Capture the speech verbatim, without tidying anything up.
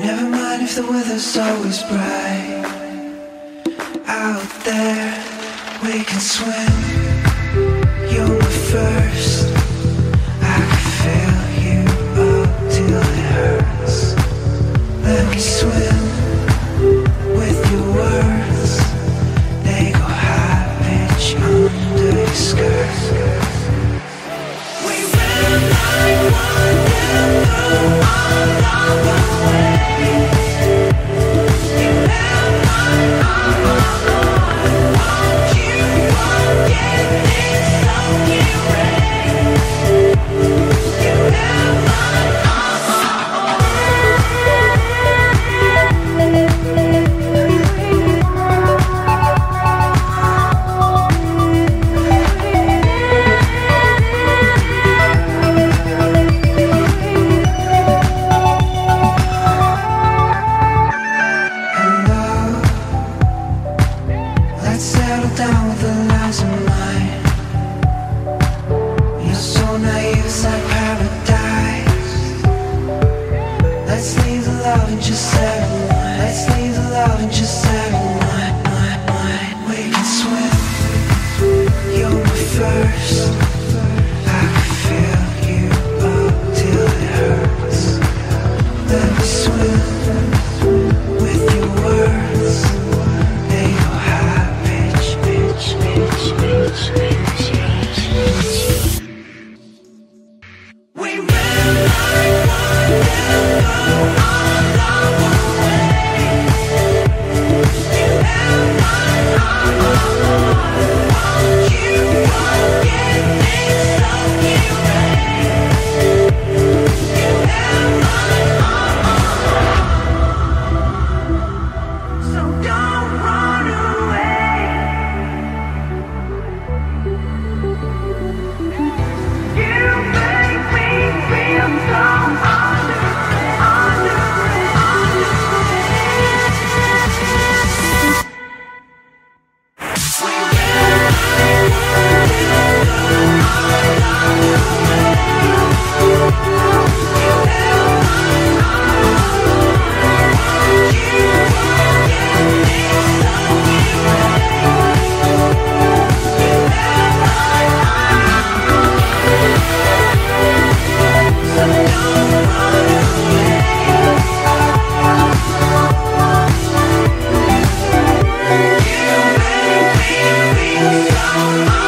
Never mind if the weather's always bright. Out there, we can swim. You're the first. I can fill you up till it hurts. Let me swim with your words. They go high pitch under your skirt. We ran like one down all our ways. Oh,